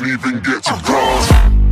didn't even get to cross.